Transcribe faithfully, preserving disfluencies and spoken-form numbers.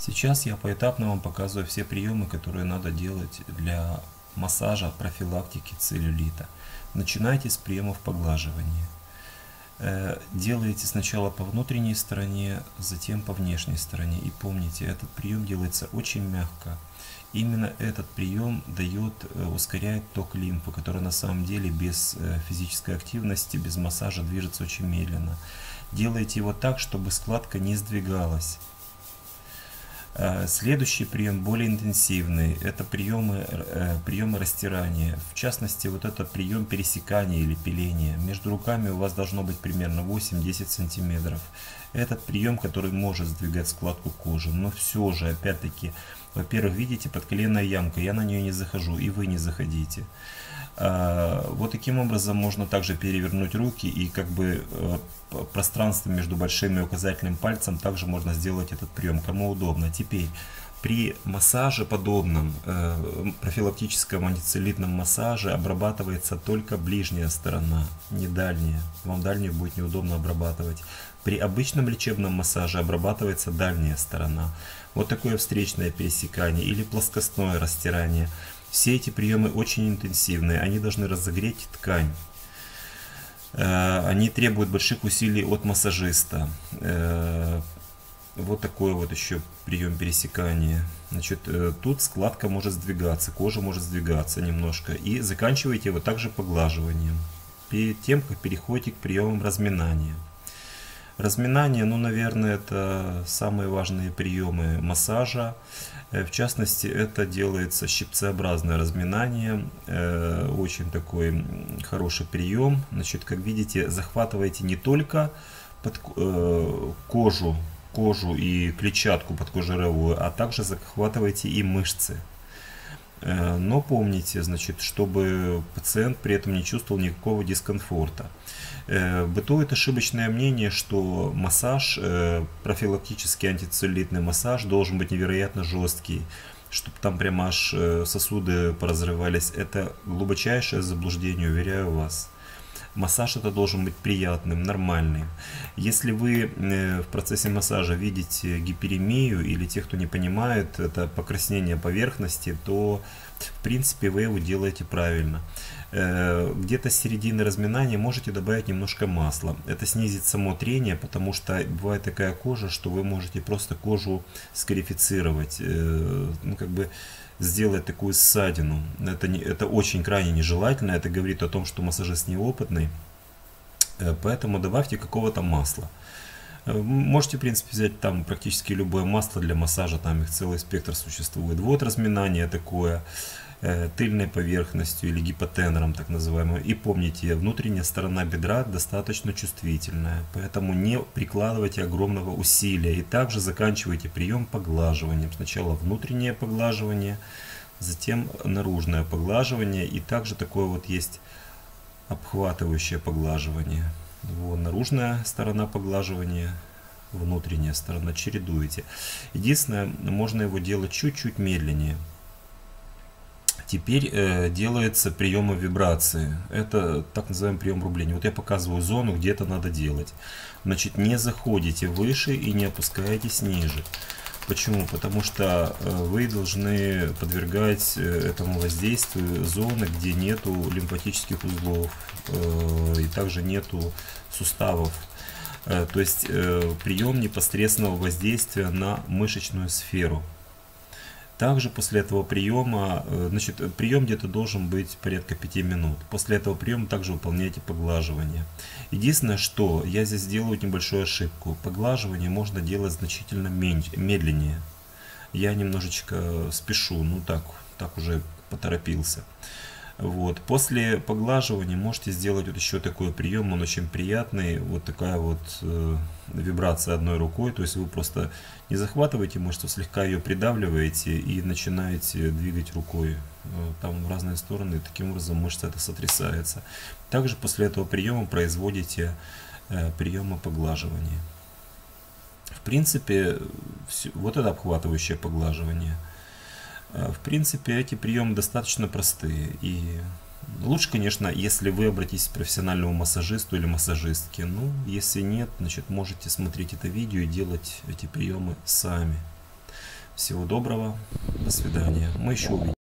Сейчас я поэтапно вам показываю все приемы, которые надо делать для массажа профилактики целлюлита. Начинайте с приемов поглаживания. Делаете сначала по внутренней стороне, затем по внешней стороне. И помните, этот прием делается очень мягко. Именно этот прием дает, ускоряет ток лимфы, который на самом деле без физической активности, без массажа движется очень медленно. Делайте его так, чтобы складка не сдвигалась. Следующий прием более интенсивный. Это приемы, приемы растирания. В частности, вот это прием пересекания или пиления. Между руками у вас должно быть примерно восемь-десять сантиметров. Этот прием, который может сдвигать складку кожи. Но все же, опять-таки, во-первых, видите, подколенная ямка. Я на нее не захожу, и вы не заходите. Вот таким образом можно также перевернуть руки, и как бы пространство между большим и указательным пальцем также можно сделать этот прием, кому удобно. Теперь при массаже подобном, профилактическом антицеллюлитном массаже, обрабатывается только ближняя сторона, не дальняя. Вам дальнюю будет неудобно обрабатывать. При обычном лечебном массаже обрабатывается дальняя сторона. Вот такое встречное пересекание или плоскостное растирание. Все эти приемы очень интенсивные, они должны разогреть ткань. Они требуют больших усилий от массажиста. Вот такой вот еще прием пересекания. Значит, тут складка может сдвигаться, кожа может сдвигаться немножко. И заканчиваете его также поглаживанием. Перед тем, как переходите к приемам разминания. Разминание, ну, наверное, это самые важные приемы массажа. В частности, это делается щипцеобразное разминание. Очень такой хороший прием. Значит, как видите, захватываете не только под кожу, кожу и клетчатку подкожировую, а также захватываете и мышцы. Но помните, значит, чтобы пациент при этом не чувствовал никакого дискомфорта. Бытует ошибочное мнение, что массаж, профилактический антицеллюлитный массаж, должен быть невероятно жесткий, чтобы там прямо аж сосуды поразрывались. Это глубочайшее заблуждение, уверяю вас. Массаж это должен быть приятным, нормальным. Если вы в процессе массажа видите гиперемию или тех, кто не понимает, это покраснение поверхности, то в принципе вы его делаете правильно. Где-то с середины разминания можете добавить немножко масла. Это снизит само трение, потому что бывает такая кожа, что вы можете просто кожу скарифицировать, ну, как бы сделать такую ссадину. Это, не, это очень крайне нежелательно, это говорит о том, что массажист неопытный, поэтому добавьте какого-то масла. Можете, в принципе, взять там практически любое масло для массажа, там их целый спектр существует. Вот разминание такое тыльной поверхностью или гипотенером так называемым. И помните, внутренняя сторона бедра достаточно чувствительная, поэтому не прикладывайте огромного усилия. И также заканчивайте прием поглаживанием. Сначала внутреннее поглаживание, затем наружное поглаживание, и также такое вот есть обхватывающее поглаживание. Вот, наружная сторона поглаживания, внутренняя сторона, чередуете. Единственное, можно его делать чуть-чуть медленнее. Теперь э, делается приемы вибрации. Это так называемый прием рубления. Вот я показываю зону, где это надо делать. Значит, не заходите выше и не опускаетесь ниже. Почему? Потому что э, вы должны подвергать э, этому воздействию зоны, где нету лимфатических узлов э, и также нету суставов. Э, то есть э, прием непосредственного воздействия на мышечную сферу. Также после этого приема, значит, прием где-то должен быть порядка пяти минут. После этого приема также выполняйте поглаживание. Единственное, что я здесь делаю небольшую ошибку. Поглаживание можно делать значительно меньше, медленнее. Я немножечко спешу, ну так, так уже поторопился. Вот. После поглаживания можете сделать вот еще такой прием, он очень приятный, вот такая вот э, вибрация одной рукой, то есть вы просто не захватываете мышцу, слегка ее придавливаете и начинаете двигать рукой э, там в разные стороны, и таким образом мышца это сотрясается. Также после этого приема производите э, приемы поглаживания. В принципе, все, вот это обхватывающее поглаживание. В принципе, эти приемы достаточно простые. И лучше, конечно, если вы обратитесь к профессиональному массажисту или массажистке. Ну, если нет, значит, можете смотреть это видео и делать эти приемы сами. Всего доброго, до свидания, мы еще увидимся.